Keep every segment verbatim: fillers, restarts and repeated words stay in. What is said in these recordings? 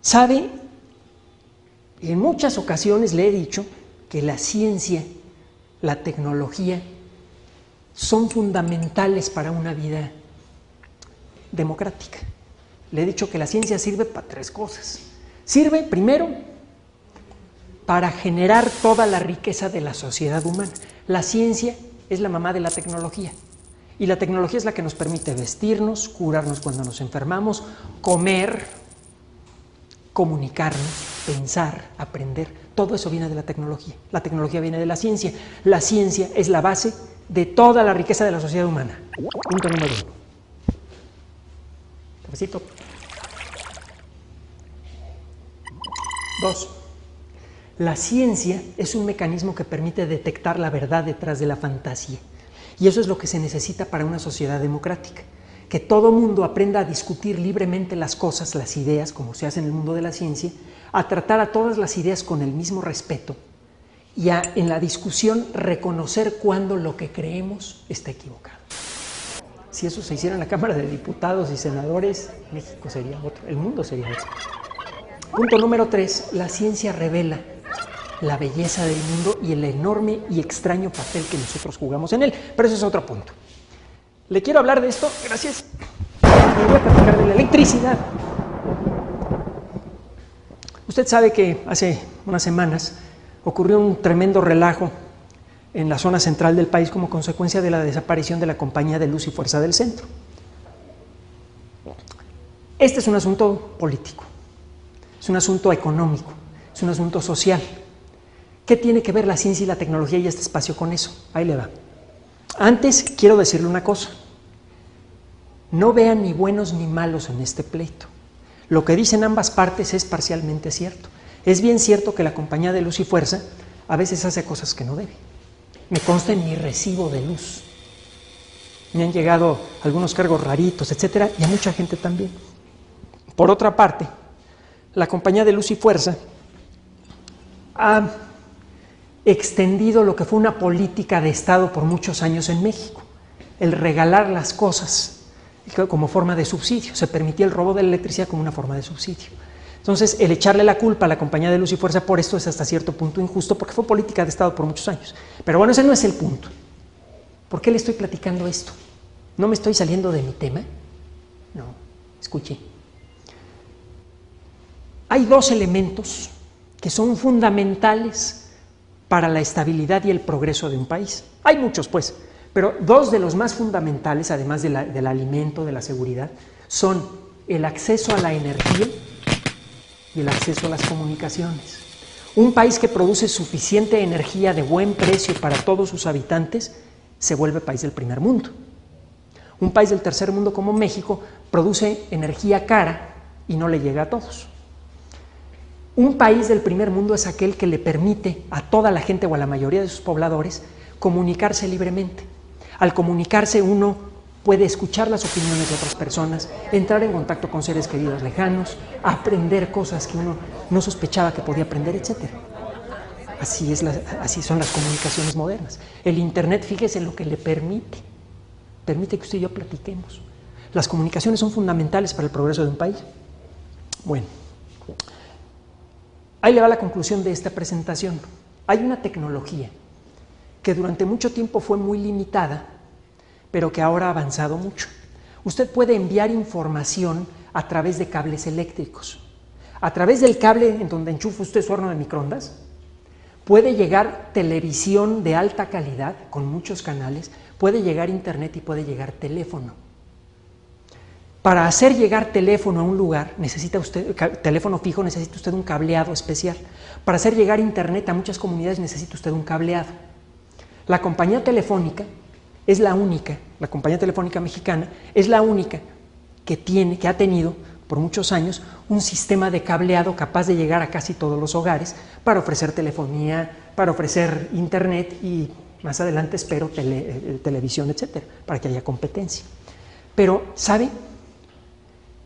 Sabe, en muchas ocasiones le he dicho que la ciencia, la tecnología, son fundamentales para una vida democrática. Le he dicho que la ciencia sirve para tres cosas. Sirve, primero, para generar toda la riqueza de la sociedad humana. La ciencia es la mamá de la tecnología. Y la tecnología es la que nos permite vestirnos, curarnos cuando nos enfermamos, comer, comunicarnos, pensar, aprender. Todo eso viene de la tecnología. La tecnología viene de la ciencia. La ciencia es la base de toda la riqueza de la sociedad humana. Punto número uno. Cafecito. Dos. La ciencia es un mecanismo que permite detectar la verdad detrás de la fantasía. Y eso es lo que se necesita para una sociedad democrática. Que todo mundo aprenda a discutir libremente las cosas, las ideas, como se hace en el mundo de la ciencia, a tratar a todas las ideas con el mismo respeto y a, en la discusión, reconocer cuando lo que creemos está equivocado. Si eso se hiciera en la Cámara de Diputados y Senadores, México sería otro, el mundo sería otro. Punto número tres, la ciencia revela la belleza del mundo y el enorme y extraño papel que nosotros jugamos en él. Pero ese es otro punto. Le quiero hablar de esto, gracias. Le voy a platicar de la electricidad. Usted sabe que hace unas semanas ocurrió un tremendo relajo en la zona central del país como consecuencia de la desaparición de la compañía de Luz y Fuerza del Centro. Este es un asunto político, es un asunto económico, es un asunto social. ¿Qué tiene que ver la ciencia y la tecnología y este espacio con eso? Ahí le va. Antes quiero decirle una cosa. No vean ni buenos ni malos en este pleito. Lo que dicen ambas partes es parcialmente cierto. Es bien cierto que la compañía de Luz y Fuerza a veces hace cosas que no debe. Me consta en mi recibo de luz. Me han llegado algunos cargos raritos, etcétera, y a mucha gente también. Por otra parte, la compañía de Luz y Fuerza ha extendido lo que fue una política de Estado por muchos años en México, el regalar las cosas como forma de subsidio. Se permitía el robo de la electricidad como una forma de subsidio. Entonces, el echarle la culpa a la compañía de Luz y Fuerza por esto es hasta cierto punto injusto, porque fue política de Estado por muchos años. Pero bueno, ese no es el punto. ¿Por qué le estoy platicando esto? ¿No me estoy saliendo de mi tema? No, escuche. Hay dos elementos que son fundamentales para la estabilidad y el progreso de un país. Hay muchos, pues, pero dos de los más fundamentales, además de la, del alimento, de la seguridad, son el acceso a la energía y el acceso a las comunicaciones. Un país que produce suficiente energía de buen precio para todos sus habitantes se vuelve país del primer mundo. Un país del tercer mundo como México produce energía cara y no le llega a todos. Un país del primer mundo es aquel que le permite a toda la gente o a la mayoría de sus pobladores comunicarse libremente. Al comunicarse uno puede escuchar las opiniones de otras personas, entrar en contacto con seres queridos lejanos, aprender cosas que uno no sospechaba que podía aprender, etcétera. Así es la, así son las comunicaciones modernas. El Internet, fíjese lo que le permite. Permite que usted y yo platiquemos. Las comunicaciones son fundamentales para el progreso de un país. Bueno. Ahí le va la conclusión de esta presentación. Hay una tecnología que durante mucho tiempo fue muy limitada, pero que ahora ha avanzado mucho. Usted puede enviar información a través de cables eléctricos. A través del cable en donde enchufa usted su horno de microondas, puede llegar televisión de alta calidad, con muchos canales, puede llegar internet y puede llegar teléfono. Para hacer llegar teléfono a un lugar, necesita usted, teléfono fijo, necesita usted un cableado especial. Para hacer llegar internet a muchas comunidades necesita usted un cableado. La compañía telefónica es la única, la compañía telefónica mexicana es la única que tiene, que ha tenido por muchos años un sistema de cableado capaz de llegar a casi todos los hogares para ofrecer telefonía, para ofrecer internet y más adelante espero tele, televisión, etcétera, para que haya competencia. Pero, ¿sabe?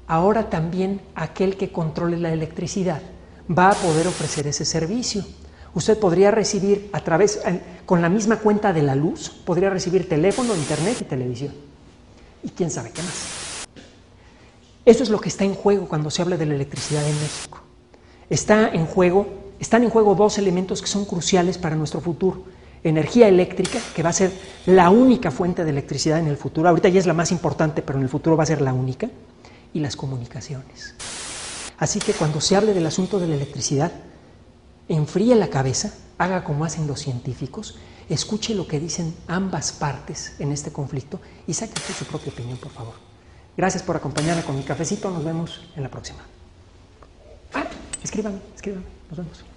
Ahora también aquel que controle la electricidad va a poder ofrecer ese servicio. Usted podría recibir a través, con la misma cuenta de la luz, podría recibir teléfono, internet y televisión. Y quién sabe qué más. Eso es lo que está en juego cuando se habla de la electricidad en México. está en juego, están en juego dos elementos que son cruciales para nuestro futuro. Energía eléctrica, que va a ser la única fuente de electricidad en el futuro. Ahorita ya es la más importante, pero en el futuro va a ser la única. Y las comunicaciones. Así que cuando se hable del asunto de la electricidad, enfríe la cabeza, haga como hacen los científicos, escuche lo que dicen ambas partes en este conflicto y saque usted su propia opinión, por favor. Gracias por acompañarme con mi cafecito. Nos vemos en la próxima. Ah, escríbame, escríbame. Nos vemos.